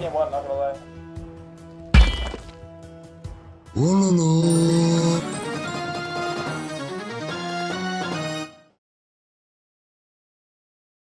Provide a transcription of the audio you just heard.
TM1, not gonna lie.